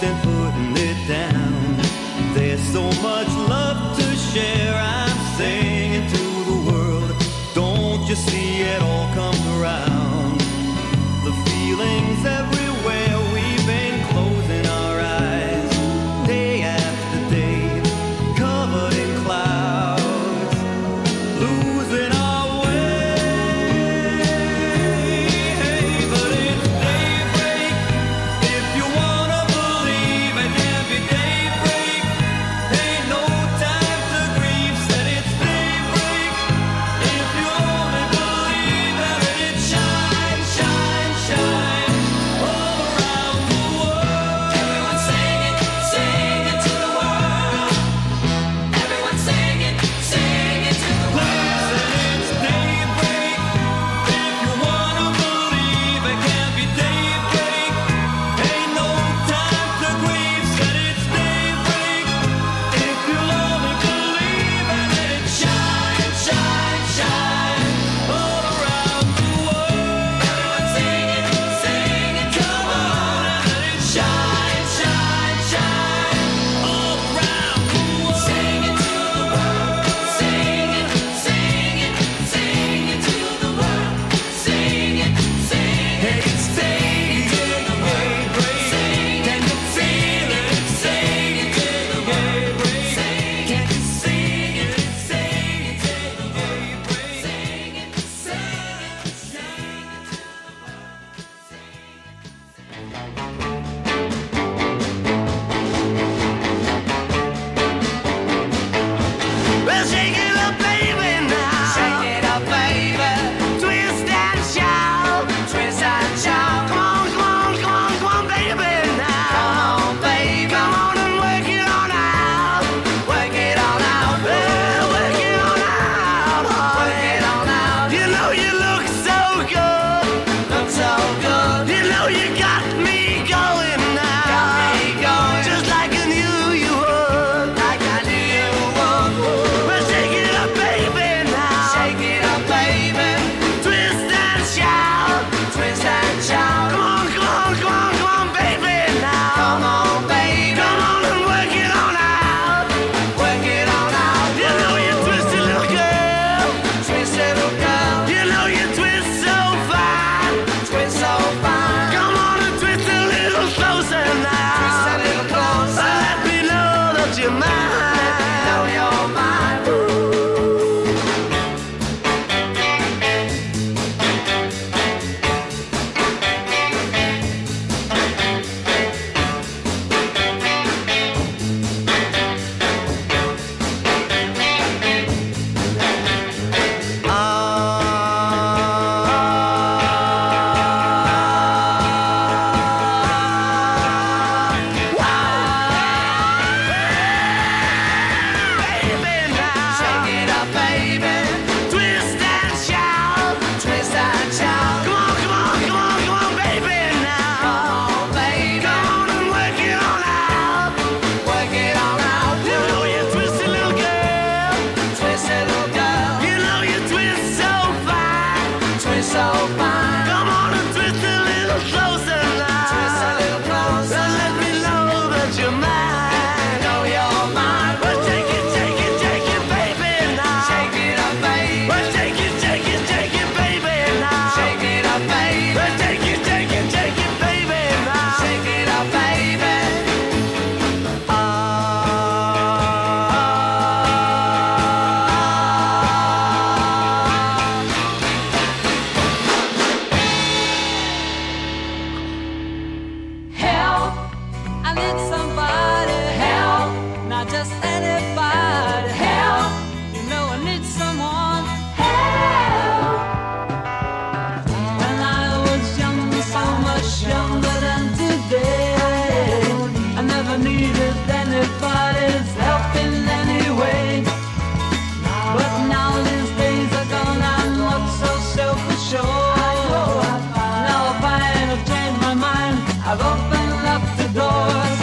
than putting it down. There's so much love to share, I'm singing to the world. Don't you see it all comes around? The feeling's everywhere, we've been closing our eyes day after day, covered in clouds, losing our way. But it's daybreak if you wanna believe. It can be daybreak, ain't no time to grieve. Said it's daybreak if you only believe that it shines, shines, shines all around the world. Everyone sing it to the world. Everyone sing it to the world. Said it's daybreak if you wanna believe. It can be daybreak, ain't no time to grieve. Said it's daybreak if you only believe, and it shines, shines, shines all around the world. Everyone sing it to the world. Let it shine, shine, shine all around the world. Sing it to the world. Sing it to the world. Sing it, sing it to the world. Can you feel it? Sing it to the world. Can you sing it to the world? Sing it to the world. Well, shake it up, baby, now. Shake it up, baby. Twist and shout. Twist and shout. Come on, come on, come on, come on, baby, now. Come on, baby. Come on and work it on out. Work it on out. Well, work it on out, honey. Work it on out. You know you look so good. Look so good. You know you got me going now. Got me going. Just like I knew you would. Like I knew you would. Well, shake it up, baby, now. Shake it up, baby. Twist and shout. Twist and shout. Come on, come on, come on, come on, baby, now. Come on, baby. Come on and work it on out. Work it on out. You know you twisty little girl. Twist little girl. You know you twist so fine. Twist so fine. Come on and twist a little closer now. Twist a little closer. Let me know that you're mine. Let me know you're mine. Baby, now. Shake it up, baby. Twist and shout. Twist and shout. Come on, come on, come on, come on, baby, now. Come on, baby. Come on and work it on out. Work it on out. You know you twisty little girl. Twist little girl. You know you twist so fine. Twist so fine. Come on and twist a little closer now. Twist a little closer. Let me know that you're mine. Let me know you're mine. Well, take it, baby, now. Shake it up, baby. Well, take it, baby, now. Shake it up, baby. Well, take it, baby, now. Shake it up, baby. Help, I need somebody. Help, not just anybody. Help, you know I need someone. Help. When I was young, so much younger than today, I never needed anybody's help in any way. But now these days are gone, I'm not so self-assured. Now I find I've changed my mind. I've opened up the doors.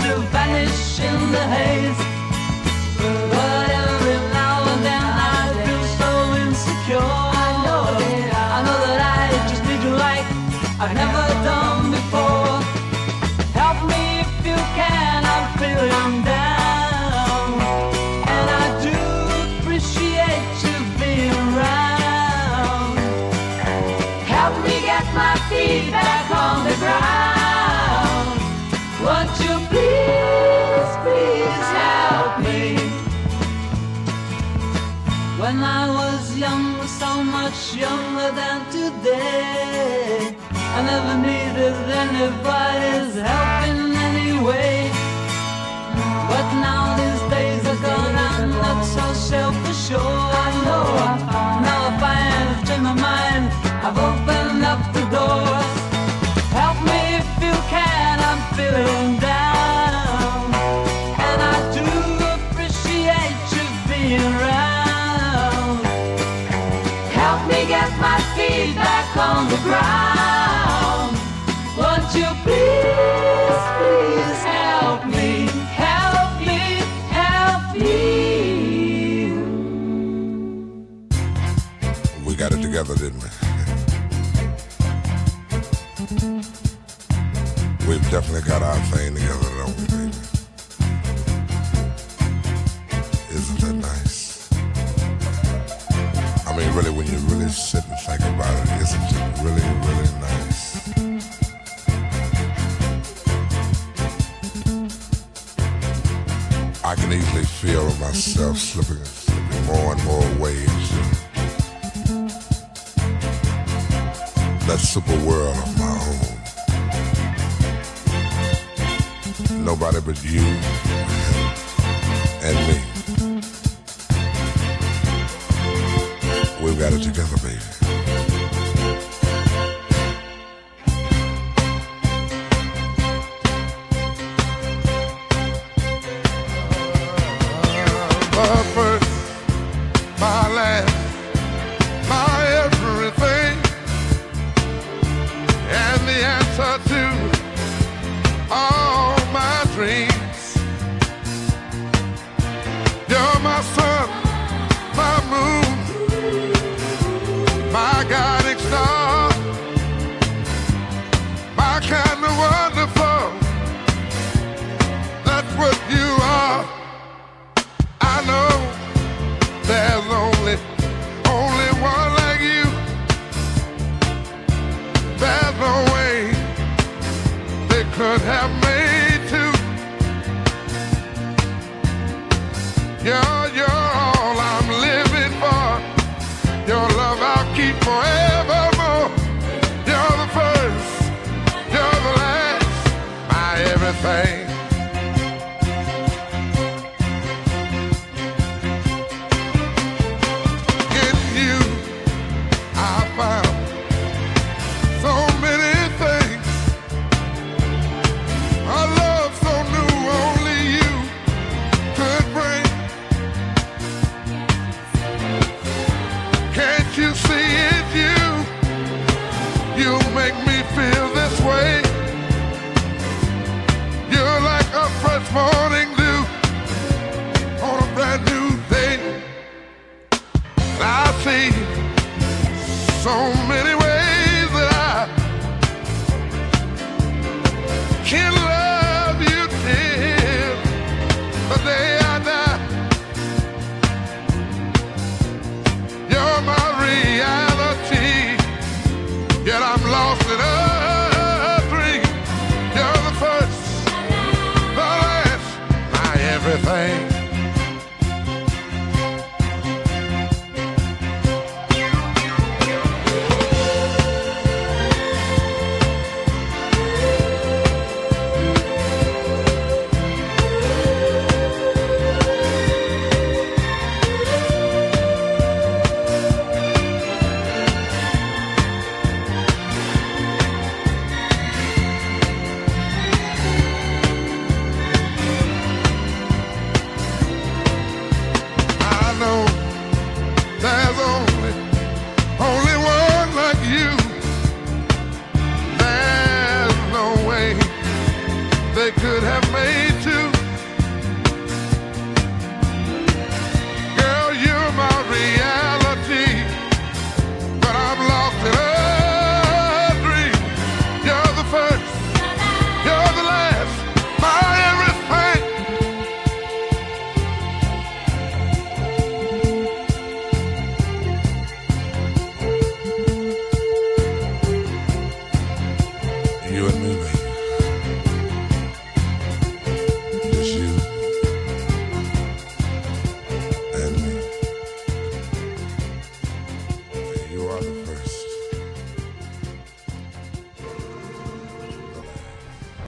to vanish in the haze. But every now and then I feel so insecure. I know that I just did like I've never done before. Help me if you can, I'm feeling down, and I do appreciate you being around. Help me get my feet back on the ground. Won't you please, please help me? When I was young, so much younger than today, I never needed anybody's help in any way. But now these days are gone, I'm not so self-assured. I know now if I have changed my mind, I've opened up the door. Help me if you can, I'm feeling down, and I do appreciate you being around. Help me get my feet back on the ground. Won't you please, please help me, help me, help me. We got it together, didn't we? We've definitely got our thing together, don't we, baby? Isn't that nice? I mean, really, when you really sit and think about it, isn't it really, really nice? I can easily feel myself slipping more and more waves. That super world of my own. Nobody but you and me. We've got it together, baby. My first, my last, my everything, and the answer to all my dreams. You're my sun, my moon, my guiding star, my kind of wonderful. That's what you are. I know there's only one like you. There's no way they could have made. You're all I'm living for. Your love I'll keep forevermore. You're the first, you're the last, my everything. In you, I found so many things. A love so new, only you could bring. You see it, you make me feel this way. You're like a fresh morning dew on a brand new day. And I see so many ways that I can love you till the day I die. You're my reality, yet I'm lost in a dream. You're the first, the last, my everything. I could have made to